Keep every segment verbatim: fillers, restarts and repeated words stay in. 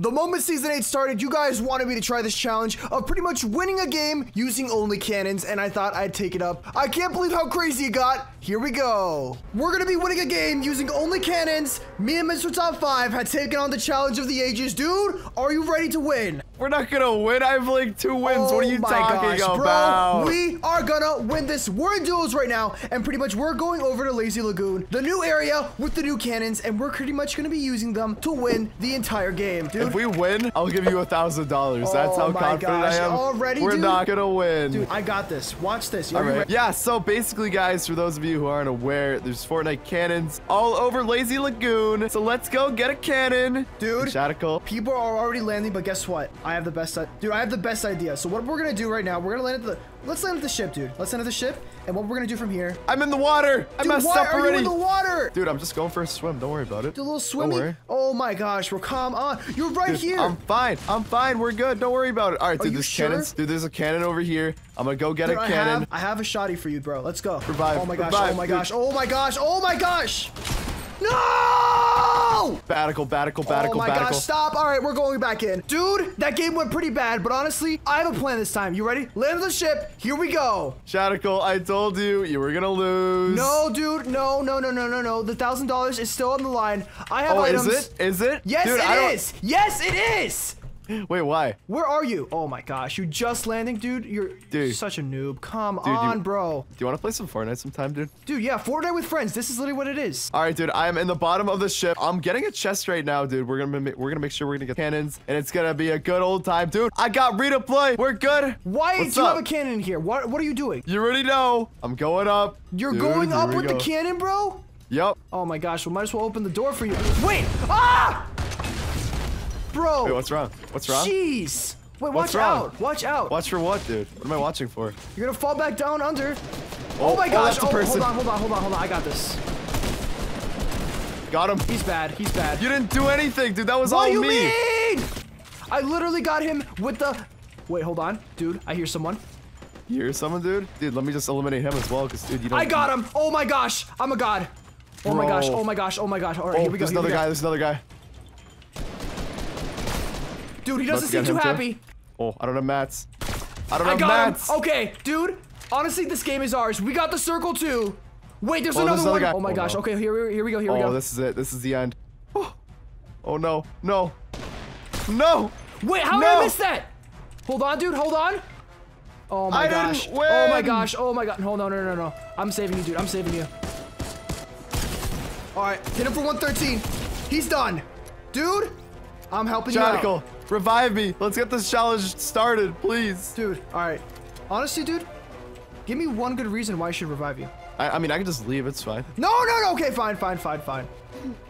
The moment Season eight started, you guys wanted me to try this challenge of pretty much winning a game using only cannons, and I thought I'd take it up. I can't believe how crazy it got. Here we go. We're gonna be winning a game using only cannons. Me and Mister Top five had taken on the challenge of the ages. Dude, are you ready to win? We're not gonna win. I have like two wins. Oh, what are you talking gosh, about? Bro, we are gonna win this. We're in duels right now, and pretty much we're going over to Lazy Lagoon, the new area with the new cannons, and we're pretty much gonna be using them to win the entire game, dude. If we win, I'll give you a thousand dollars. That's how confident gosh. I am. Already, We're dude? not gonna win. Dude, I got this. Watch this. All right. Yeah. So basically, guys, for those of you who aren't aware, there's Fortnite cannons all over Lazy Lagoon. So let's go get a cannon, dude. Shadical. People are already landing, but guess what? I have the best. Dude, I have the best idea. So what we're gonna do right now? We're gonna land at the. Let's land at the ship, dude. Let's land at the ship. And what we're gonna do from here? I'm in the water. Dude, I messed why up already. Are you in the water? Dude, I'm just going for a swim. Don't worry about it. Do a little swimmy. Oh my gosh, bro. Come on. You're right dude, here. I'm fine. I'm fine. We're good. Don't worry about it. All right, dude. This sure? cannons. Dude, there's a cannon over here. I'm gonna go get dude, a I cannon. Have, I have a shotty for you, bro. Let's go. Revive. Oh my gosh. Revive, oh my dude. gosh. Oh my gosh. Oh my gosh. No! Batical, batical, batical, oh my batical. Gosh, stop. All right, we're going back in. Dude, that game went pretty bad, but honestly, I have a plan this time. You ready? Land the ship. Here we go. Shadical, I told you, you were gonna lose. No, dude. No, no, no, no, no, no. The one thousand dollars is still on the line. I have oh, items. Is it? Is it? Yes, dude, it is. Yes, it is. Wait, why? Where are you? Oh my gosh, you just landing, dude. You're dude. such a noob. Come dude, on, you, bro. Do you want to play some Fortnite sometime, dude? Dude, yeah, Fortnite with friends. This is literally what it is. All right, dude, I am in the bottom of the ship. I'm getting a chest right now, dude. We're gonna we're gonna make sure we're gonna get cannons, and it's gonna be a good old time, dude. I got redeploy. We're good. Why What's do you up? have a cannon here? What What are you doing? You already know. I'm going up. You're dude, going up with go. the cannon, bro? Yep. Oh my gosh, we might as well open the door for you. Wait! Ah! Bro. Wait, what's wrong? What's wrong? Jeez. Wait, what's watch wrong? out. Watch out. Watch for what, dude? What am I watching for? You're going to fall back down under. Oh, oh my gosh. Oh, oh, hold on, hold on, hold on, hold on. I got this. Got him. He's bad. He's bad. You didn't do anything, dude. That was what all me. What do you mean? I literally got him with the... Wait, hold on. Dude, I hear someone. You hear someone, dude? Dude, let me just eliminate him as well, because, dude, you don't... I got him. Oh my gosh. I'm a god. Oh Bro. my gosh. Oh my gosh. Oh my gosh. All right, oh, here we go. There's here another guy. There's another guy. Dude, he doesn't seem too happy. Too. Oh, I don't have mats. I don't have mats. I got him. Okay, dude. Honestly, this game is ours. We got the circle too. Wait, there's oh, another there's one. Guy. Oh my oh, gosh. No. Okay, here, here we go. Here oh, we go. Oh, this is it. This is the end. Oh, oh no, no, no. Wait, how no. did I miss that? Hold on, dude. Hold on. Oh my I gosh. Didn't win. Oh my gosh. Oh my god. Hold on. No, no, no, no. I'm saving you, dude. I'm saving you. All right, hit him for one thirteen. He's done, dude. I'm helping Shadical, you out. Revive me. Let's get this challenge started, please. Dude, all right. Honestly, dude, give me one good reason why I should revive you. I, I mean, I can just leave. It's fine. No, no, no. Okay, fine, fine, fine, fine.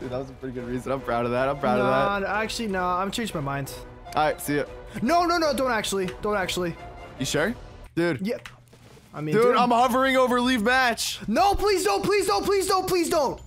Dude, that was a pretty good reason. I'm proud of that. I'm proud nah, of that. Actually, no. Nah, I'm changed my mind. All right, see ya. No, no, no. Don't actually. Don't actually. You sure? Dude. Yep. I mean, dude, dude, I'm hovering over leave match. No, please don't. Please don't. Please don't. Please don't.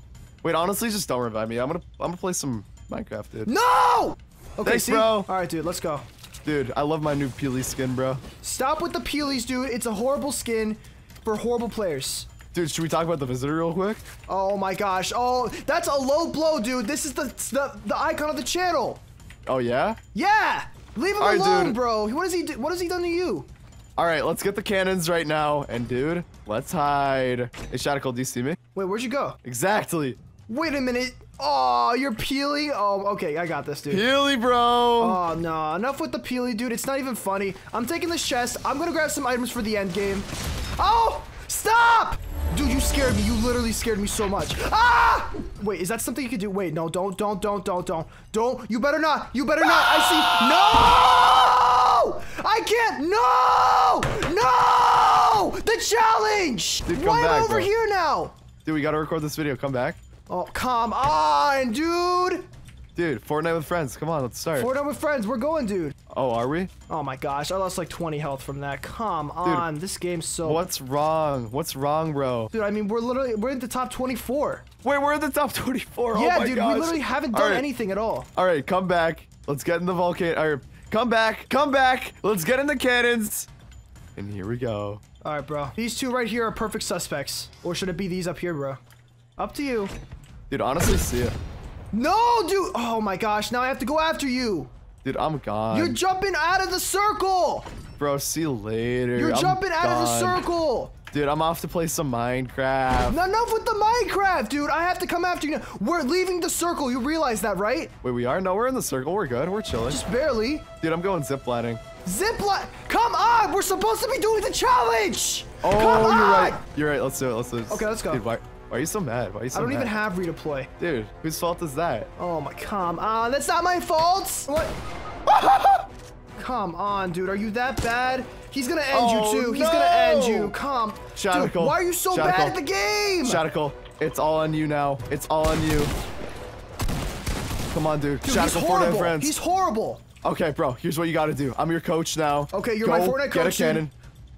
Wait, honestly, just don't revive me. I'm going to I'm going to play some Minecraft, dude. No! Okay, Thanks, see? bro. All right, dude, let's go. Dude, I love my new Peely skin, bro. Stop with the Peelys, dude. It's a horrible skin for horrible players. Dude, should we talk about the visitor real quick? Oh my gosh. Oh, that's a low blow, dude. This is the the, the icon of the channel. Oh yeah? Yeah. Leave him right, alone, dude. bro. What does he do? What has he done to you? All right, let's get the cannons right now, and dude, let's hide. Hey, Shadical, do you see me? Wait, where'd you go? Exactly. Wait a minute. Oh, you're Peely? Oh, okay. I got this, dude. Peely, bro. Oh, no. Enough with the Peely, dude. It's not even funny. I'm taking this chest. I'm going to grab some items for the end game. Oh, stop. Dude, you scared me. You literally scared me so much. Ah! Wait, is that something you could do? Wait, no. Don't, don't, don't, don't, don't. Don't. You better not. You better not. I see. No! I can't. No! No! The challenge. Dude, come Why back, am I over bro. here now? Dude, we got to record this video. Come back. Oh, come on, dude. Dude, Fortnite with friends. Come on, let's start. Fortnite with friends. We're going, dude. Oh, are we? Oh, my gosh. I lost like twenty health from that. Come dude, on. This game's so... What's wrong? What's wrong, bro? Dude, I mean, we're literally... We're in the top twenty-four. Wait, we're in the top twenty-four. Yeah, oh, my dude. Gosh. We literally haven't done right. anything at all. All right, come back. Let's get in the volcano. All right, come back. Come back. Let's get in the cannons. And here we go. All right, bro. These two right here are perfect suspects. Or should it be these up here, bro? Up to you. Dude, honestly, see ya. No, dude. Oh, my gosh. Now I have to go after you. Dude, I'm gone. You're jumping out of the circle! Bro, see you later. You're I'm jumping gone. out of the circle! Dude, I'm off to play some Minecraft. Not enough with the Minecraft, dude. I have to come after you. We're leaving the circle. You realize that, right? Wait, we are? No, we're in the circle. We're good. We're chilling. Just barely. Dude, I'm going ziplining. Zipline? Come on! We're supposed to be doing the challenge! Oh, come on! You're right. You're right. Let's do it. Let's do it. Okay, let's go. Dude, why, why are you so mad? Why are you so mad? I don't mad? even have Rita play. Dude, whose fault is that? Oh, my. Come on. That's not my fault. What? Come on, dude. Are you that bad? He's gonna end oh, you too. He's no. gonna end you. Come, Shadical. Dude, why are you so Shadical. bad at the game? Shadical, it's all on you now. It's all on you. Come on, dude. dude Shadical, Fortnite friends. He's horrible. Okay, bro. Here's what you gotta do. I'm your coach now. Okay, you're Go, my Fortnite coach. Get a cannon. Dude.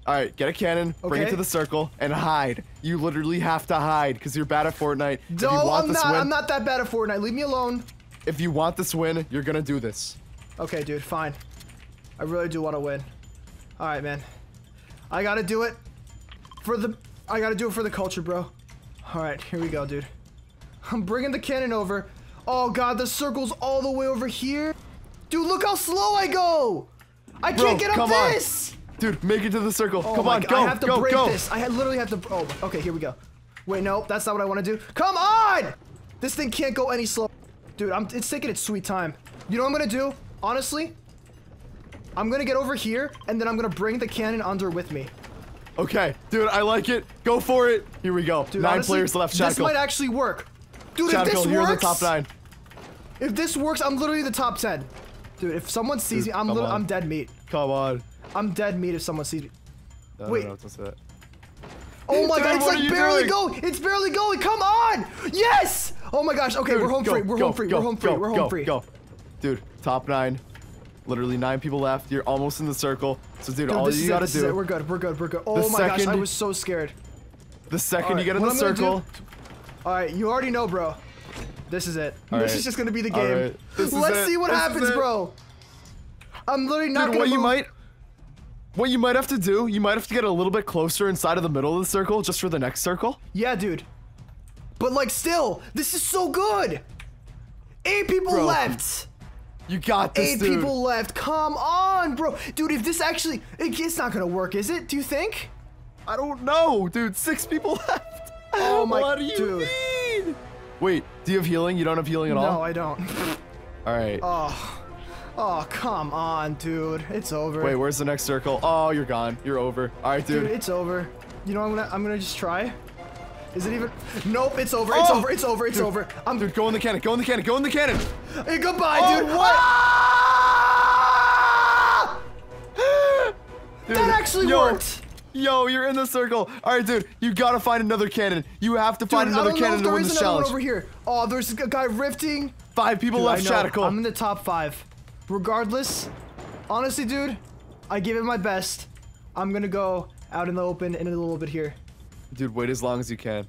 All right, get a cannon. Okay. Bring it to the circle and hide. You literally have to hide because you're bad at Fortnite. No, if you want I'm this not. Win, I'm not that bad at Fortnite. Leave me alone. If you want this win, you're gonna do this. Okay, dude. Fine. I really do want to win. All right, man. I gotta do it for the. I gotta do it for the culture, bro. All right, here we go, dude. I'm bringing the cannon over. Oh God, the circle's all the way over here. Dude, look how slow I go. I bro, can't get up come this. On. Dude, make it to the circle. Oh come on, God. go, I have to go, break go. This. I literally have to. Oh, okay, here we go. Wait, no, that's not what I want to do. Come on! This thing can't go any slower. Dude, I'm. It's taking its sweet time. You know what I'm gonna do? Honestly. I'm gonna get over here, and then I'm gonna bring the cannon under with me. Okay, dude, I like it. Go for it. Here we go. Dude, nine honestly, players left. Shadical. This might actually work. Dude, Shadical, if this you're works, in the top nine. If this works, I'm literally the top ten. Dude, if someone sees dude, me, I'm li I'm dead meat. Come on. I'm dead meat if someone sees me. No, Wait. No, no, oh my dude, God, it's like barely going. It's barely going. Come on. Yes. Oh my gosh. Okay, dude, we're home go, free. We're go, home free. Go, we're home free. Go, we're home go, free. Go. Dude, top nine. Literally nine people left. You're almost in the circle. So, dude, dude all you gotta it, do. It. We're good. We're good. We're good. Oh my second, gosh, I was so scared. The second right, you get in the I'm circle. Do, all right, you already know, bro. This is it. All this right. is just gonna be the game. Right. Let's it. see what this happens, bro. I'm literally not dude, gonna. What move. you might, what you might have to do, you might have to get a little bit closer inside of the middle of the circle just for the next circle. Yeah, dude. But like, still, this is so good. Eight people bro. left. You got this, Eight dude. people left. Come on, bro. Dude, if this actually... It's not going to work, is it? Do you think? I don't know, dude. Six people left. Oh, my... What do you dude. mean? Wait, do you have healing? You don't have healing at no, all? No, I don't. All right. Oh. Oh, come on, dude. It's over. Wait, where's the next circle? Oh, you're gone. You're over. All right, dude. Dude, it's over. You know what I'm going to... I'm going to just try. Is it even? Nope, it's over, oh, it's over, it's over, it's dude, over. I'm dude, go in the cannon, go in the cannon, go in the cannon. Hey, goodbye, oh, dude. What? Ah! Dude. That actually yo, worked. Yo, you're in the circle. All right, dude, you gotta find another cannon. You have to find dude, another cannon to win the challenge. Over here. Oh, there's a guy rifting. Five people dude, left, Shadical. I'm in the top five. Regardless, honestly, dude, I give it my best. I'm gonna go out in the open in a little bit here. Dude, wait as long as you can.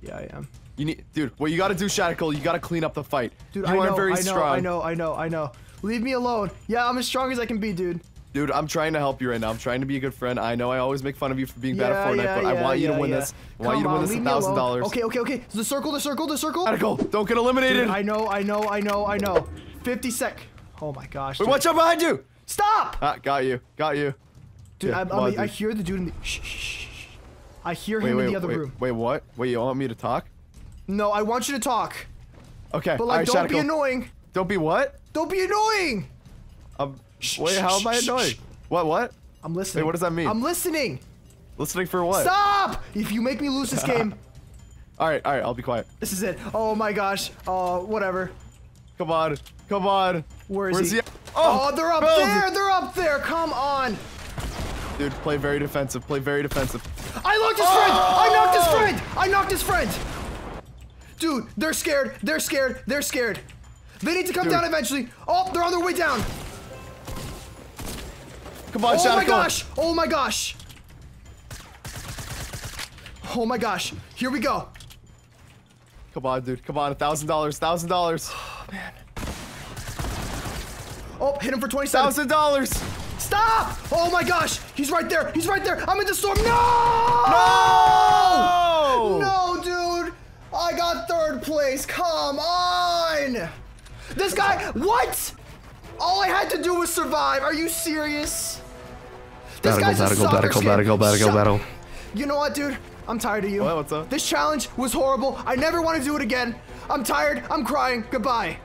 Yeah, I am. You need, dude. What you gotta do, Shadical? You gotta clean up the fight. Dude, you I aren't know, very I know, strong. I know, I know, I know. Leave me alone. Yeah, I'm as strong as I can be, dude. Dude, I'm trying to help you right now. I'm trying to be a good friend. I know I always make fun of you for being yeah, bad at Fortnite, yeah, but yeah, I want you yeah, to win yeah. this. I want Come you to win on, this a thousand dollars. Okay, okay, okay. The circle, the circle, the circle. Shadical, don't get eliminated. Dude, I know, I know, I know, I know. fifty sec. Oh my gosh. Wait, dude. Watch out behind you. Stop. Ah, got you, got you. Dude, yeah, I, on, dude. I hear the dude in the. Shh, shh. I hear wait, him wait, in the other wait, room. Wait, what? Wait, you want me to talk? No, I want you to talk. Okay. But like, right, don't Shadical. be annoying. Don't be what? Don't be annoying. Um, shh, wait, shh, how am I annoying? Shh, what? What? I'm listening. Wait, what does that mean? I'm listening. Listening for what? Stop! If you make me lose this game. all right, all right, I'll be quiet. This is it. Oh my gosh. Oh, uh, whatever. Come on, come on. Where is Where's he? he? Oh, oh, they're up oh. there. They're up there. Come on. Dude, play very defensive. Play very defensive. I knocked his friend! Oh! I knocked his friend! I knocked his friend! Dude, they're scared. They're scared. They're scared. They need to come Dude. down eventually. Oh, they're on their way down. Come on, Shadical. Oh my gosh. Oh my gosh. Oh my gosh. Here we go. Come on, dude. Come on. a thousand dollars. a thousand dollars. Oh, man. Oh, hit him for twenty-seven. a thousand dollars. Stop! Oh my gosh! He's right there! He's right there! I'm in the storm! No! No! No, dude! I got third place! Come on! This guy... What? All I had to do was survive. Are you serious? This battle, guy's battle, a battle, battle, battle, battle, battle. You know what, dude? I'm tired of you. What, what's up? This challenge was horrible. I never want to do it again. I'm tired. I'm crying. Goodbye.